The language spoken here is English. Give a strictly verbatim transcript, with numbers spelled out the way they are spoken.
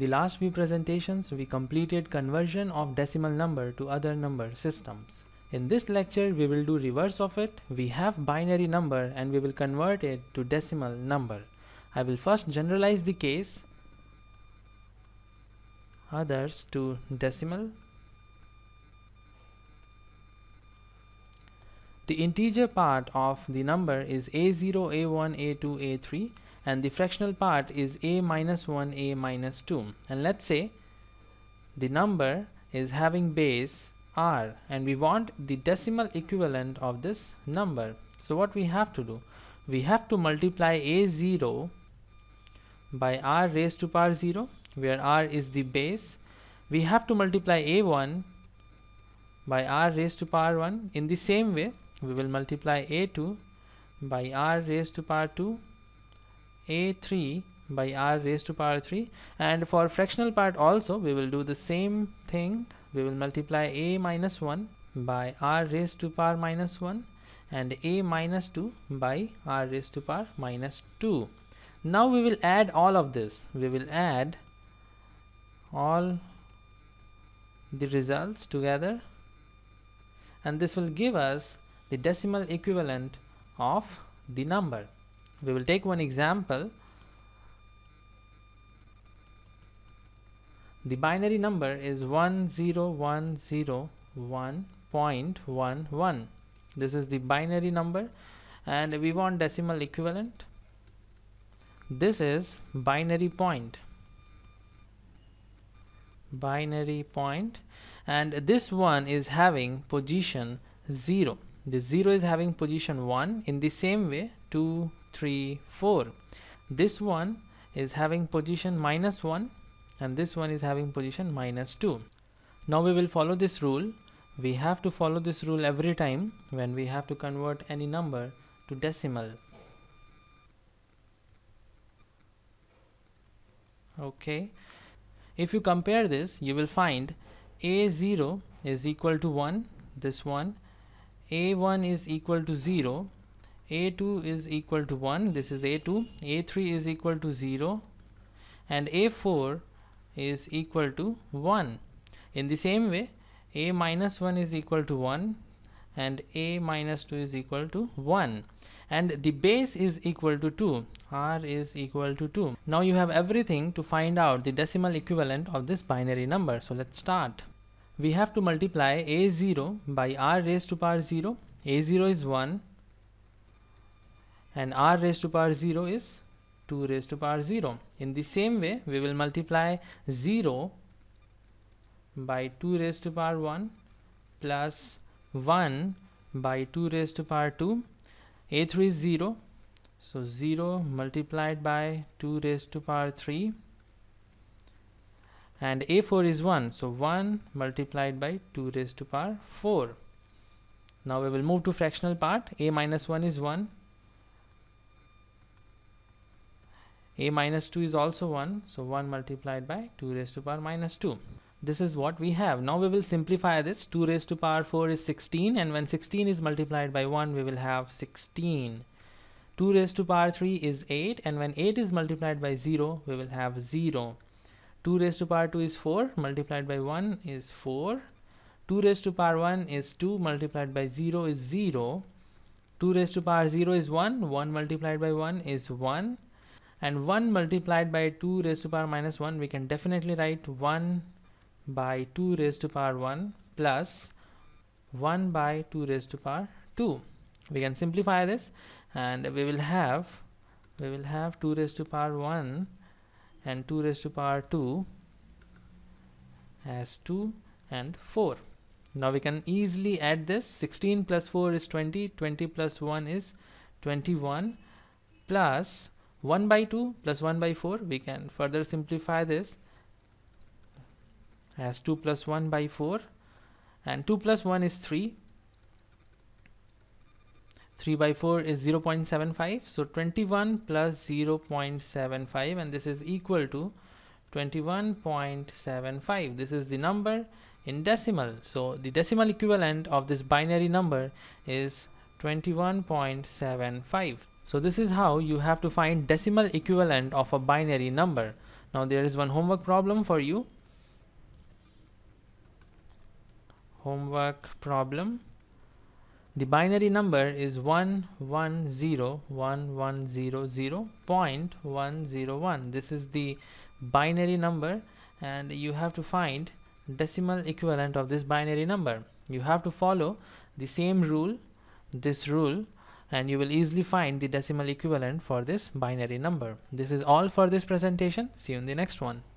the last few presentations, we completed conversion of decimal number to other number systems. In this lecture, we will do reverse of it. We have binary number and we will convert it to decimal number. I will first generalize the case others to decimal. The integer part of the number is a zero, a one, a two, a three, and the fractional part is a minus one, a minus two. And let's say the number is having base r and we want the decimal equivalent of this number. So what we have to do? We have to multiply a zero by r raised to power zero, where r is the base. We have to multiply a one by r raised to power one. In the same way, we will multiply a two by r raised to power two, a three by r raised to power three, and for fractional part also we will do the same thing. We will multiply a minus one by r raised to power minus one and a minus two by r raised to power minus two. Now we will add all of this. We will add all the results together, and this will give us the decimal equivalent of the number. We will take one example. The binary number is one zero one zero one point one one. This is the binary number and we want decimal equivalent. This is binary point. Binary point, and this one is having position zero. The zero is having position one. In the same way, two, three, four. This one is having position minus one and this one is having position minus two. Now we will follow this rule. We have to follow this rule every time when we have to convert any number to decimal. Okay, if you compare this, you will find a zero is equal to one, this one, a one is equal to zero, a two is equal to one, this is a two, a three is equal to zero, and a four is equal to one. In the same way, a minus one is equal to one and a minus two is equal to one, and the base is equal to two, r is equal to two. Now you have everything to find out the decimal equivalent of this binary number. So let's start. We have to multiply a zero by r raised to power zero. a zero is one and r raised to power zero is two raised to power zero. In the same way, we will multiply zero by two raised to power one plus one by two raised to power two. a three is zero, so zero multiplied by two raised to power three, and a four is one, so one multiplied by two raised to power four. Now we will move to fractional part. a minus one is one, a minus two is also one, so one multiplied by two raised to power minus two. This is what we have. Now we will simplify this. two raised to power four is sixteen, and when sixteen is multiplied by one, we will have sixteen. two raised to power three is eight, and when eight is multiplied by zero, we will have zero. two raised to power two is four, multiplied by one is four. two raised to power one is two, multiplied by zero is zero. two raised to power zero is one, one multiplied by one is one. And one multiplied by two raised to power minus one, we can definitely write one by two raised to power one plus one by two raised to power two. We can simplify this and we will have we will have two raised to power one and two raised to power two as two and four. Now we can easily add this. sixteen plus four is twenty, twenty plus one is twenty-one, plus one by two plus one by four. We can further simplify this as two plus one by four, and two plus one is three, three by four is zero point seven five, so twenty-one plus zero point seven five, and this is equal to twenty-one point seven five. This is the number in decimal, so the decimal equivalent of this binary number is twenty-one point seven five. So this is how you have to find decimal equivalent of a binary number. Now there is one homework problem for you. Homework problem. The binary number is one one zero one one zero zero point one zero one. This is the binary number, and you have to find decimal equivalent of this binary number. You have to follow the same rule, this rule, and you will easily find the decimal equivalent for this binary number. This is all for this presentation. See you in the next one.